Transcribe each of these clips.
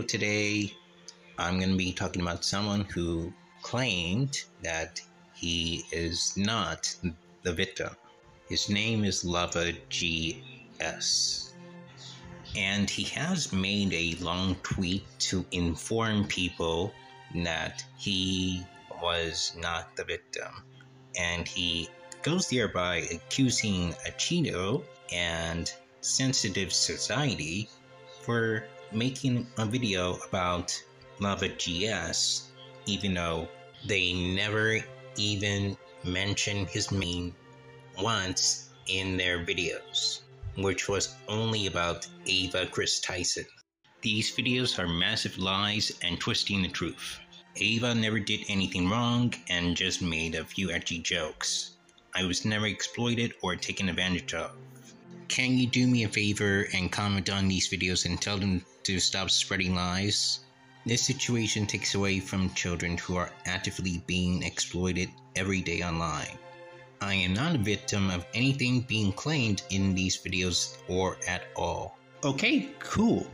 video today, I'm going to be talking about someone who claimed that he is not the victim. His name is LavaGS, and he has made a long tweet to inform people that he was not the victim, and he goes there by accusing Acheeto and Sensitive Soci3ty for making a video about LavaGS, even though they never even mention his name once in their videos, which was only about Ava Kris Tyson. These videos are massive lies and twisting the truth. Ava never did anything wrong and just made a few edgy jokes. I was never exploited or taken advantage of. Can you do me a favor and comment on these videos and tell them to stop spreading lies? This situation takes away from children who are actively being exploited every day online. I am not a victim of anything being claimed in these videos or at all. Okay, cool.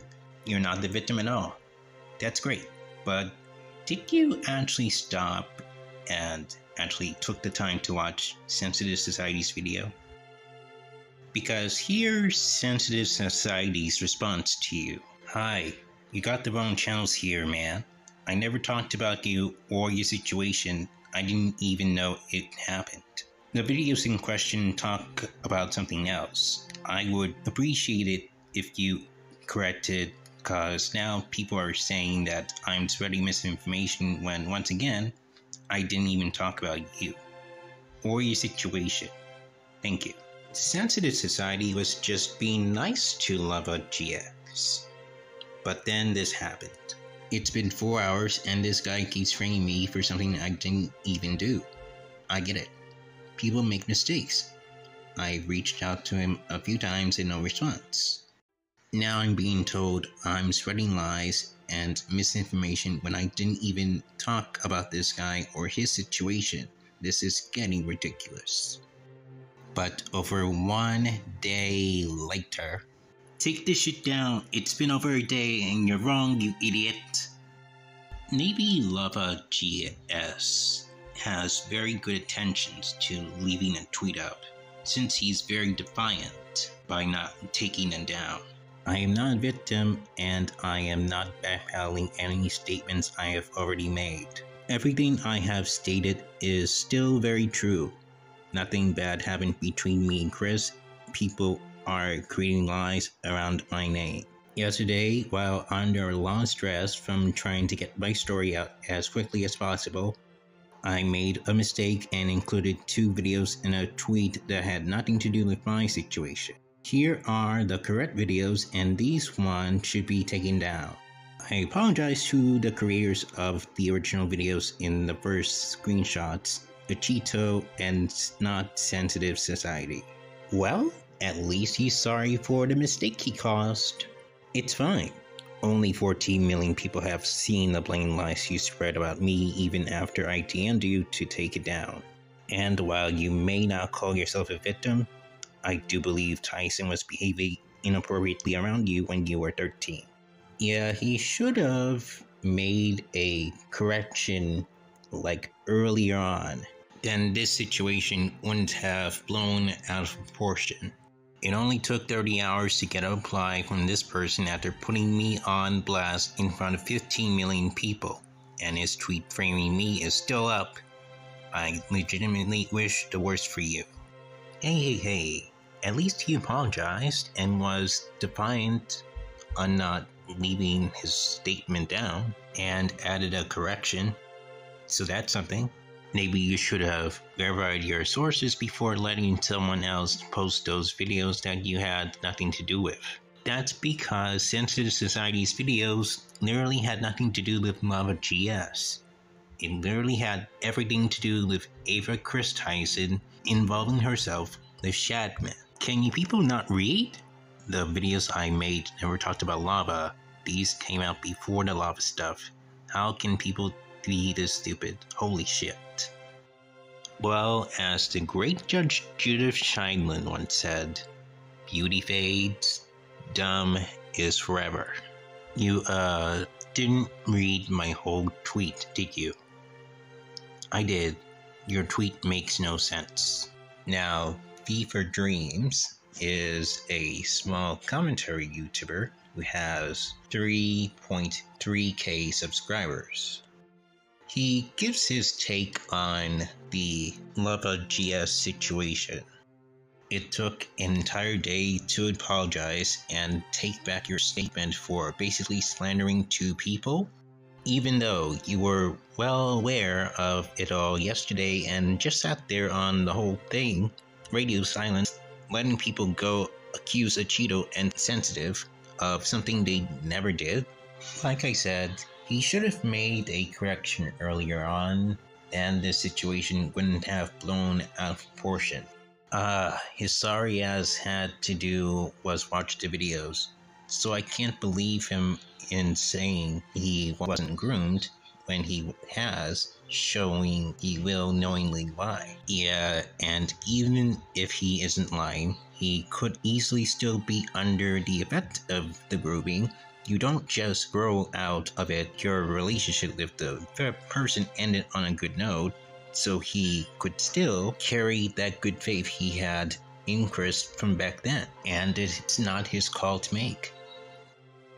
You're not the victim at all. That's great. But did you actually stop and actually took the time to watch Sensitive Soci3ty's video? Because here's Sensitive Soci3ty's response to you. Hi. You got the wrong channels here, man. I never talked about you or your situation. I didn't even know it happened. The videos in question talk about something else. I would appreciate it if you corrected, cause now people are saying that I'm spreading misinformation when, once again, I didn't even talk about you or your situation. Thank you. Sensitive Soci3ty was just being nice to LavaGS. But then this happened. It's been 4 hours and this guy keeps framing me for something I didn't even do. I get it. People make mistakes. I reached out to him a few times and no response. Now I'm being told I'm spreading lies and misinformation when I didn't even talk about this guy or his situation. This is getting ridiculous. But over 1 day later, take this shit down, it's been over a day and you're wrong, you idiot. Maybe LavaGS has very good intentions to leaving a tweet out, since he's very defiant by not taking it down. I am not a victim and I am not backpedaling any statements I have already made. Everything I have stated is still very true. Nothing bad happened between me and Kris. People are creating lies around my name. Yesterday, while under a lot of stress from trying to get my story out as quickly as possible, I made a mistake and included 2 videos in a tweet that had nothing to do with my situation. Here are the correct videos and these ones should be taken down. I apologize to the creators of the original videos in the first screenshots, Acheeto and not Sensitive Soci3ty. Well, at least he's sorry for the mistake he caused. It's fine. Only 14 million people have seen the blatant lies you spread about me even after I DM'd you to take it down. And while you may not call yourself a victim, I do believe Tyson was behaving inappropriately around you when you were 13. Yeah, he should have made a correction like earlier on. Then this situation wouldn't have blown out of proportion. It only took 30 hours to get a reply from this person after putting me on blast in front of 15 million people, and his tweet framing me is still up. I legitimately wish the worst for you. Hey, at least he apologized and was defiant on not leaving his statement down and added a correction, so that's something. Maybe you should have verified your sources before letting someone else post those videos that you had nothing to do with. That's because Sensitive Soci3ty's videos literally had nothing to do with LavaGS. It literally had everything to do with Ava Kris Tyson involving herself with Shadman. Can you people not read? The videos I made never talked about lava. These came out before the lava stuff. How can people be this stupid? Holy shit. Well, as the great Judge Judith Scheindlin once said, beauty fades, dumb is forever. You, didn't read my whole tweet, did you? I did. Your tweet makes no sense. Now, FeeForDreams is a small commentary YouTuber who has 3.3k subscribers. He gives his take on the LavaGS situation. It took an entire day to apologize and take back your statement for basically slandering two people, even though you were well aware of it all yesterday and just sat there on the whole thing, radio silence, letting people go accuse Acheeto and Sensitive of something they never did. Like I said, he should have made a correction earlier on, and this situation wouldn't have blown out of proportion. His sorry ass had to do was watch the videos, so I can't believe him in saying he wasn't groomed when he has, showing he will knowingly lie. Yeah, and even if he isn't lying, he could easily still be under the effect of the grooming. You don't just grow out of it. Your relationship with the third person ended on a good note, so he could still carry that good faith he had in Kris from back then, and it's not his call to make.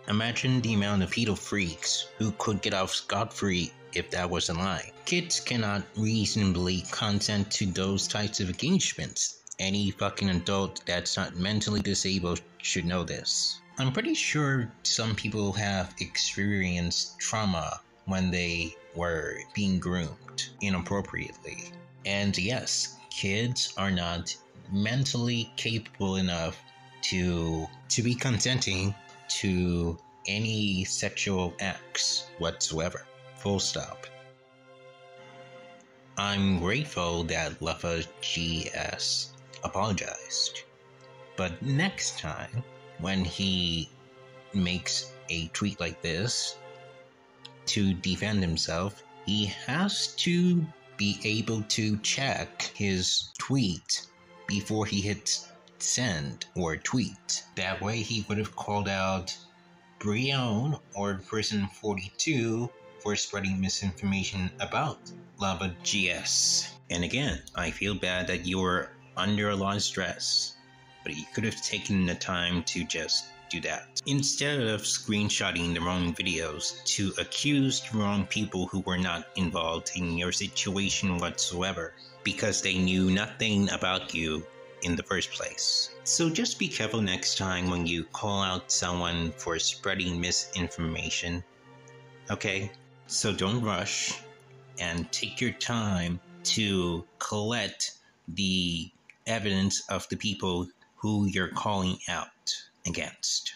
Imagine the amount of pedo freaks who could get off scot-free if that was a lie. Kids cannot reasonably consent to those types of engagements. Any fucking adult that's not mentally disabled should know this. I'm pretty sure some people have experienced trauma when they were being groomed inappropriately. And yes, kids are not mentally capable enough to be consenting to any sexual acts whatsoever. Full stop. I'm grateful that LavaGS apologized, but next time when he makes a tweet like this to defend himself, he has to be able to check his tweet before he hits send or tweet. That way he would have called out Breon or Prison 42 for spreading misinformation about LavaGS. And again, I feel bad that you were under a lot of stress, but you could have taken the time to just do that, instead of screenshotting the wrong videos to accuse the wrong people who were not involved in your situation whatsoever, because they knew nothing about you in the first place. So just be careful next time when you call out someone for spreading misinformation, okay? So don't rush, and take your time to collect the evidence of the people who you're calling out against.